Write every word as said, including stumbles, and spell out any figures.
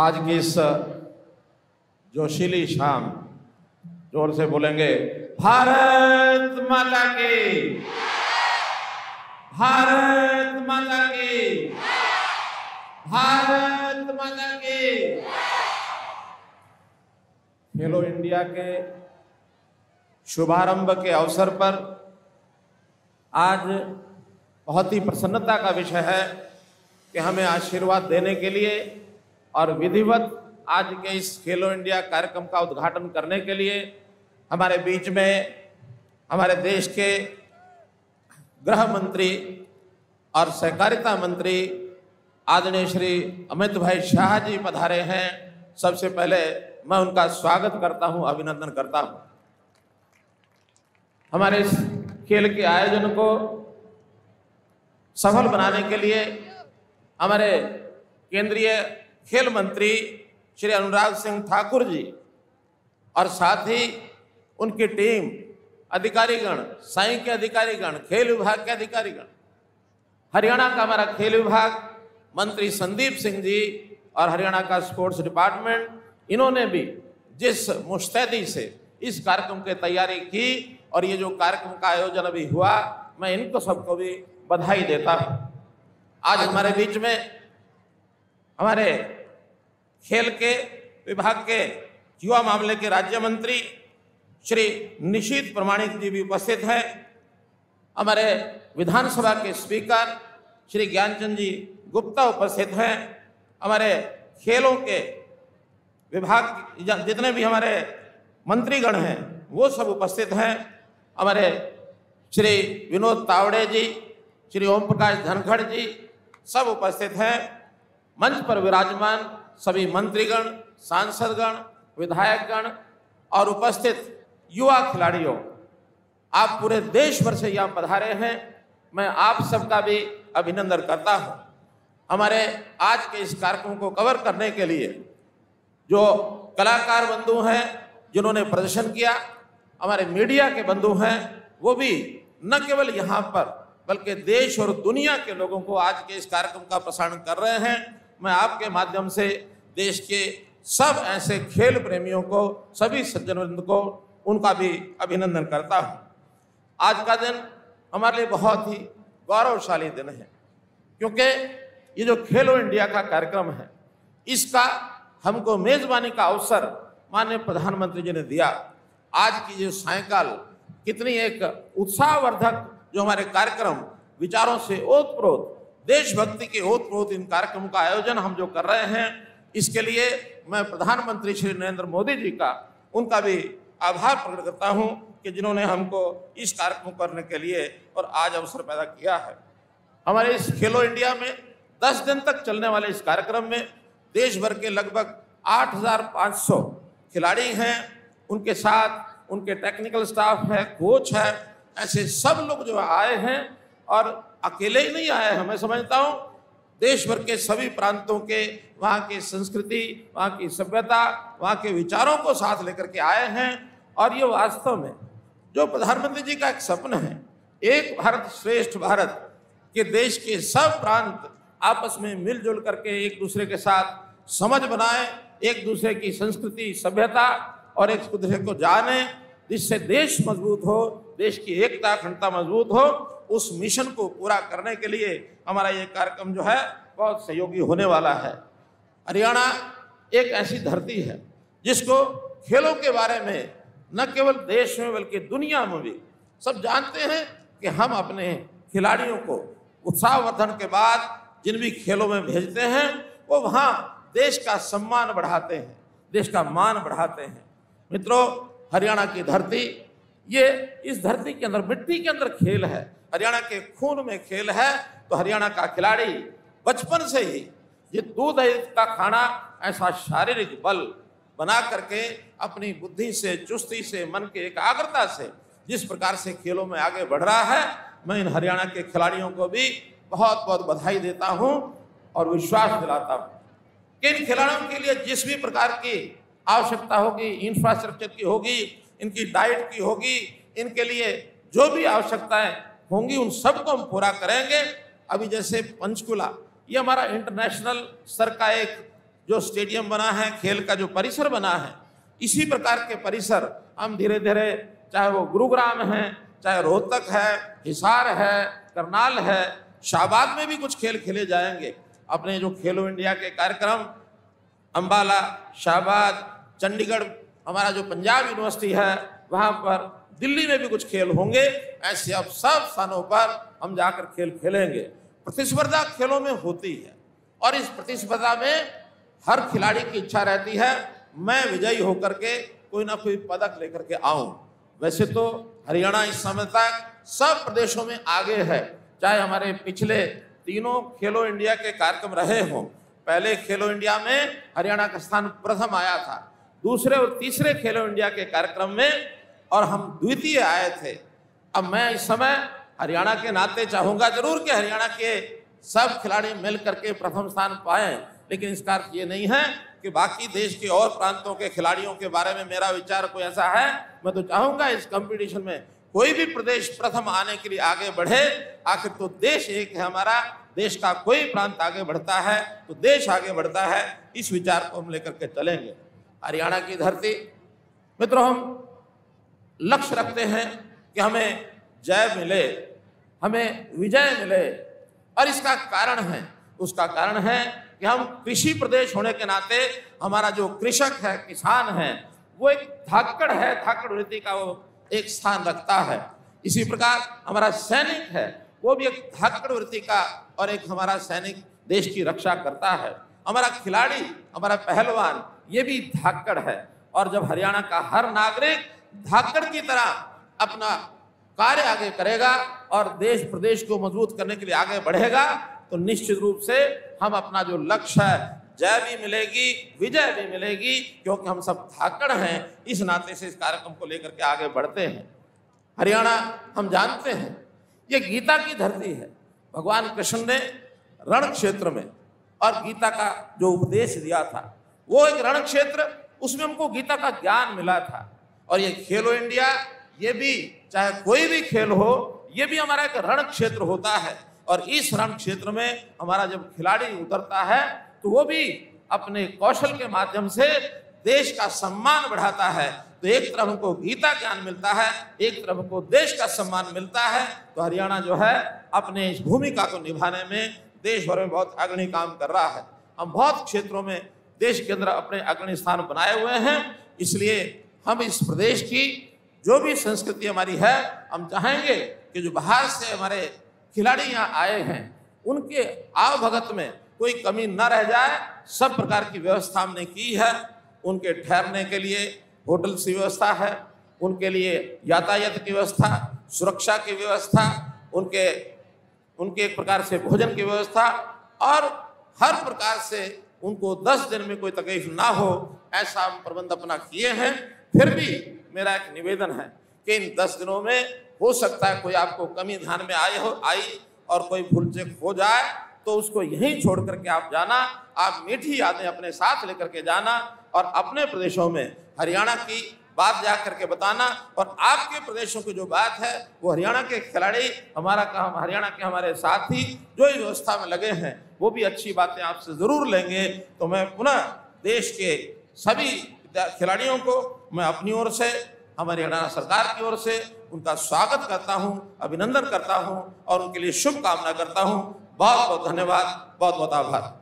आज की इस जोशीली शाम जोर से बोलेंगे भारत माता की, भारत माता की, भारत माता की। खेलो इंडिया के शुभारंभ के अवसर पर आज बहुत ही प्रसन्नता का विषय है कि हमें आशीर्वाद देने के लिए और विधिवत आज के इस खेलो इंडिया कार्यक्रम का उद्घाटन करने के लिए हमारे बीच में हमारे देश के गृह मंत्री और सहकारिता मंत्री आदरणीय श्री अमित भाई शाह जी पधारे हैं। सबसे पहले मैं उनका स्वागत करता हूं, अभिनंदन करता हूं। हमारे इस खेल के आयोजन को सफल बनाने के लिए हमारे केंद्रीय खेल मंत्री श्री अनुराग सिंह ठाकुर जी और साथ ही उनकी टीम, अधिकारीगण, साई के अधिकारीगण, खेल विभाग के अधिकारीगण, हरियाणा का हमारा खेल विभाग मंत्री संदीप सिंह जी और हरियाणा का स्पोर्ट्स डिपार्टमेंट, इन्होंने भी जिस मुस्तैदी से इस कार्यक्रम की तैयारी की और ये जो कार्यक्रम का आयोजन अभी हुआ, मैं इनको सबको भी बधाई देता हूँ। आज हमारे बीच में हमारे खेल के विभाग के युवा मामले के राज्य मंत्री श्री निशित प्रमाणिक जी भी उपस्थित हैं। हमारे विधानसभा के स्पीकर श्री ज्ञानचंद जी गुप्ता उपस्थित हैं। हमारे खेलों के विभाग जितने भी हमारे मंत्रीगण हैं वो सब उपस्थित हैं। हमारे श्री विनोद तावड़े जी, श्री ओम प्रकाश धनखड़ जी सब उपस्थित हैं। मंच पर विराजमान सभी मंत्रीगण, सांसदगण, विधायकगण और उपस्थित युवा खिलाड़ियों, आप पूरे देश भर से यहाँ पधारे हैं, मैं आप सबका भी अभिनंदन करता हूँ। हमारे आज के इस कार्यक्रम को कवर करने के लिए जो कलाकार बंधु हैं जिन्होंने प्रदर्शन किया, हमारे मीडिया के बंधु हैं, वो भी न केवल यहाँ पर बल्कि देश और दुनिया के लोगों को आज के इस कार्यक्रम का प्रसारण कर रहे हैं। मैं आपके माध्यम से देश के सब ऐसे खेल प्रेमियों को, सभी सज्जनवृंद को, उनका भी अभिनंदन करता हूँ। आज का दिन हमारे लिए बहुत ही गौरवशाली दिन है, क्योंकि ये जो खेलो इंडिया का कार्यक्रम है, इसका हमको मेजबानी का अवसर माननीय प्रधानमंत्री जी ने दिया। आज की जो सायंकाल कितनी एक उत्साहवर्धक जो हमारे कार्यक्रम विचारों से ओतप्रोत, देशभक्ति के ओतप्रोत इन कार्यक्रमों का आयोजन हम जो कर रहे हैं, इसके लिए मैं प्रधानमंत्री श्री नरेंद्र मोदी जी का, उनका भी आभार प्रकट करता हूं कि जिन्होंने हमको इस कार्यक्रम करने के लिए और आज अवसर पैदा किया है। हमारे इस खेलो इंडिया में दस दिन तक चलने वाले इस कार्यक्रम में देश भर के लगभग आठ हजार पाँच सौ खिलाड़ी हैं, उनके साथ उनके टेक्निकल स्टाफ है, कोच है, ऐसे सब लोग जो आए हैं और अकेले ही नहीं आए हैं। मैं समझता हूँ देश भर के सभी प्रांतों के, वहाँ की संस्कृति, वहाँ की सभ्यता, वहाँ के विचारों को साथ लेकर के आए हैं और ये वास्तव में जो प्रधानमंत्री जी का एक सपना है, एक भारत श्रेष्ठ भारत, कि देश के सब प्रांत आपस में मिलजुल करके एक दूसरे के साथ समझ बनाएं, एक दूसरे की संस्कृति, सभ्यता और एक दूसरे को जानें, जिससे देश मजबूत हो, देश की एकता अखंडता मजबूत हो। उस मिशन को पूरा करने के लिए हमारा ये कार्यक्रम जो है बहुत सहयोगी होने वाला है। हरियाणा एक ऐसी धरती है जिसको खेलों के बारे में न केवल देश में बल्कि दुनिया में भी सब जानते हैं कि हम अपने खिलाड़ियों को उत्साहवर्धन के बाद जिन भी खेलों में भेजते हैं वो वहाँ देश का सम्मान बढ़ाते हैं, देश का मान बढ़ाते हैं। मित्रों, हरियाणा की धरती, ये इस धरती के अंदर, मिट्टी के अंदर खेल है, हरियाणा के खून में खेल है। तो हरियाणा का खिलाड़ी बचपन से ही ये दूध का खाना ऐसा शारीरिक बल बना करके अपनी बुद्धि से, चुस्ती से, मन के एकाग्रता से जिस प्रकार से खेलों में आगे बढ़ रहा है, मैं इन हरियाणा के खिलाड़ियों को भी बहुत बहुत बधाई देता हूँ और विश्वास दिलाता हूँ कि इन खिलाड़ियों के लिए जिस भी प्रकार की आवश्यकता होगी, इंफ्रास्ट्रक्चर की होगी, इनकी डाइट की होगी, इनके लिए जो भी आवश्यकताएं होंगी, उन सबको हम पूरा करेंगे। अभी जैसे पंचकूला, ये हमारा इंटरनेशनल स्तर का एक जो स्टेडियम बना है, खेल का जो परिसर बना है, इसी प्रकार के परिसर हम धीरे धीरे, चाहे वो गुरुग्राम है, चाहे रोहतक है, हिसार है, करनाल है, शाहबाद में भी कुछ खेल खेले जाएंगे। अपने जो खेलो इंडिया के कार्यक्रम अंबाला, शाहबाद, चंडीगढ़, हमारा जो पंजाब यूनिवर्सिटी है वहाँ पर, दिल्ली में भी कुछ खेल होंगे। ऐसे अब सब स्थानों पर हम जाकर खेल खेलेंगे। प्रतिस्पर्धा खेलों में होती है और इस प्रतिस्पर्धा में हर खिलाड़ी की इच्छा रहती है मैं विजयी होकर के कोई ना कोई पदक लेकर के आऊं। वैसे तो हरियाणा इस समय तक सब प्रदेशों में आगे है, चाहे हमारे पिछले तीनों खेलो इंडिया के कार्यक्रम रहे हों। पहले खेलो इंडिया में हरियाणा का स्थान प्रथम आया था, दूसरे और तीसरे खेलो इंडिया के कार्यक्रम में, और हम द्वितीय आए थे। अब मैं इस समय हरियाणा के नाते चाहूँगा जरूर कि हरियाणा के सब खिलाड़ी मिल करके प्रथम स्थान पाएं, लेकिन इसका अर्थ ये नहीं है कि बाकी देश के और प्रांतों के खिलाड़ियों के बारे में मेरा विचार कोई ऐसा है। मैं तो चाहूँगा इस कंपटीशन में कोई भी प्रदेश प्रथम आने के लिए आगे बढ़े। आखिर तो देश एक है हमारा, देश का कोई प्रांत आगे बढ़ता है तो देश आगे बढ़ता है, इस विचार को हम लेकर के चलेंगे। हरियाणा की धरती मित्रों, हम लक्ष्य रखते हैं कि हमें जय मिले, हमें विजय मिले, और इसका कारण है, उसका कारण है कि हम कृषि प्रदेश होने के नाते हमारा जो कृषक है, किसान है, वो एक धाकड़ है, धाकड़ वृत्ति का वो एक स्थान रखता है। इसी प्रकार हमारा सैनिक है, वो भी एक धाकड़ वृत्ति का और एक हमारा सैनिक देश की रक्षा करता है। हमारा खिलाड़ी, हमारा पहलवान, ये भी धाकड़ है। और जब हरियाणा का हर नागरिक धाकड़ की तरह अपना कार्य आगे करेगा और देश प्रदेश को मजबूत करने के लिए आगे बढ़ेगा, तो निश्चित रूप से हम अपना जो लक्ष्य है, जय भी मिलेगी, विजय भी मिलेगी, क्योंकि हम सब धाकड़ हैं। इस नाते से इस कार्यक्रम को लेकर के आगे बढ़ते हैं। हरियाणा हम जानते हैं ये गीता की धरती है। भगवान कृष्ण ने रण क्षेत्र में और गीता का जो उपदेश दिया था, वो एक रण क्षेत्र, उसमें हमको गीता का ज्ञान मिला था। और ये खेलो इंडिया, ये भी, चाहे कोई भी खेल हो, ये भी हमारा एक रण क्षेत्र होता है। और इस रण क्षेत्र में हमारा जब खिलाड़ी उतरता है तो वो भी अपने कौशल के माध्यम से देश का सम्मान बढ़ाता है। तो एक तरफ हमको गीता ज्ञान मिलता है, एक तरफ हमको देश का सम्मान मिलता है। तो हरियाणा जो है अपने इस भूमिका को निभाने में देश भर में बहुत अग्रणी काम कर रहा है। हम बहुत क्षेत्रों में देश के अंदर अपने अग्रणी स्थान बनाए हुए हैं। इसलिए हम इस प्रदेश की जो भी संस्कृति हमारी है, हम चाहेंगे कि जो बाहर से हमारे खिलाड़ी यहाँ आए हैं, उनके आवभगत में कोई कमी न रह जाए। सब प्रकार की व्यवस्था हमने की है। उनके ठहरने के लिए होटल की व्यवस्था है, उनके लिए यातायात की व्यवस्था, सुरक्षा की व्यवस्था, उनके उनके एक प्रकार से भोजन की व्यवस्था, और हर प्रकार से उनको दस दिन में कोई तकलीफ ना हो, ऐसा हम प्रबंध अपना किए हैं। फिर भी मेरा एक निवेदन है कि इन दस दिनों में हो सकता है कोई आपको कमी ध्यान में आई हो आई और कोई भूल चूक हो जाए, तो उसको यहीं छोड़ करके आप जाना। आप मीठी यादें अपने साथ लेकर के जाना और अपने प्रदेशों में हरियाणा की बात जा करके बताना। और आपके प्रदेशों की जो बात है, वो हरियाणा के खिलाड़ी, हमारा काम, हरियाणा के हमारे साथी जो इस व्यवस्था में लगे हैं, वो भी अच्छी बातें आपसे ज़रूर लेंगे। तो मैं पुनः देश के सभी खिलाड़ियों को मैं अपनी ओर से, हमारी हरियाणा सरकार की ओर से उनका स्वागत करता हूं, अभिनंदन करता हूं और उनके लिए शुभकामना करता हूं। बहुत बहुत धन्यवाद, बहुत बहुत आभार।